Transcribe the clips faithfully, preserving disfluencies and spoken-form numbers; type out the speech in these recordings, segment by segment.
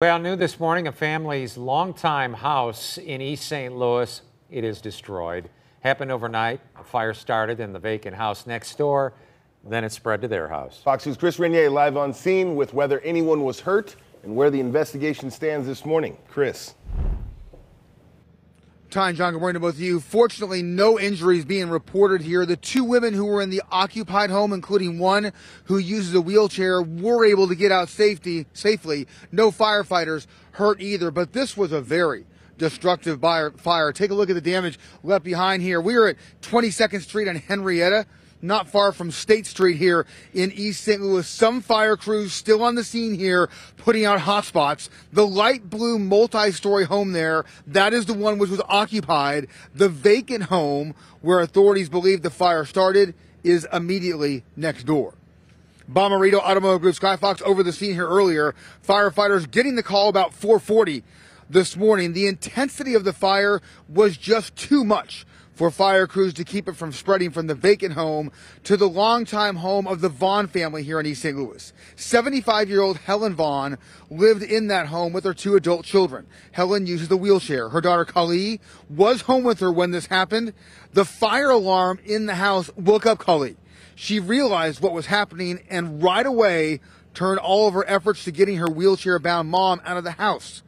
Well, new this morning, a family's longtime house in East Saint Louis, it is destroyed. Happened overnight. A fire started in the vacant house next door, then it spread to their house. Fox News' Chris Renier live on scene with whether anyone was hurt and where the investigation stands this morning. Chris. Ty and John, good morning to both of you. Fortunately, no injuries being reported here. The two women who were in the occupied home, including one who uses a wheelchair, were able to get out safety, safely. No firefighters hurt either, but this was a very destructive fire. Take a look at the damage left behind here. We are at twenty-second Street and Henrietta, not far from State Street here in East Saint Louis. Some fire crews still on the scene here putting out hot spots. The light blue multi-story home there, that is the one which was occupied. The vacant home where authorities believe the fire started is immediately next door. Bomarito Automotive Group, Sky Fox over the scene here earlier. Firefighters getting the call about four forty this morning. The intensity of the fire was just too much for fire crews to keep it from spreading from the vacant home to the longtime home of the Vaughn family here in East Saint Louis. seventy-five-year-old Helen Vaughn lived in that home with her two adult children. Helen uses a wheelchair. Her daughter Kali was home with her when this happened. The fire alarm in the house woke up Kali. She realized what was happening and right away turned all of her efforts to getting her wheelchair-bound mom out of the house.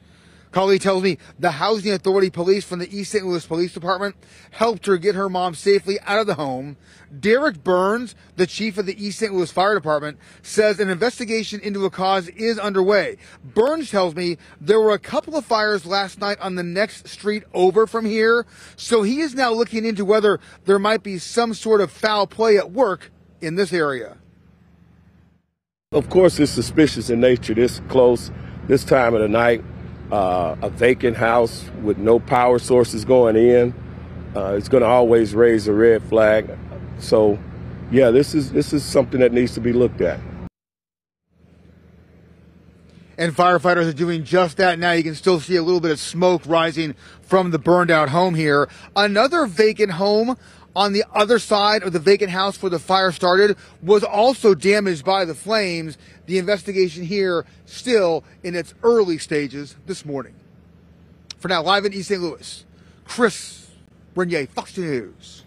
Kali tells me the Housing Authority police from the East Saint Louis Police Department helped her get her mom safely out of the home. Derek Burns, the chief of the East Saint Louis Fire Department, says an investigation into a cause is underway. Burns tells me there were a couple of fires last night on the next street over from here, so he is now looking into whether there might be some sort of foul play at work in this area. Of course, it's suspicious in nature this close, this time of the night. Uh, a vacant house with no power sources going in, uh, it's going to always raise a red flag. So, yeah, this is this is something that needs to be looked at. And firefighters are doing just that now. You can still see a little bit of smoke rising from the burned out home here. Another vacant home on the other side of the vacant house where the fire started was also damaged by the flames. The investigation here still in its early stages this morning. For now, live in East Saint Louis, Chris Renier, Fox News.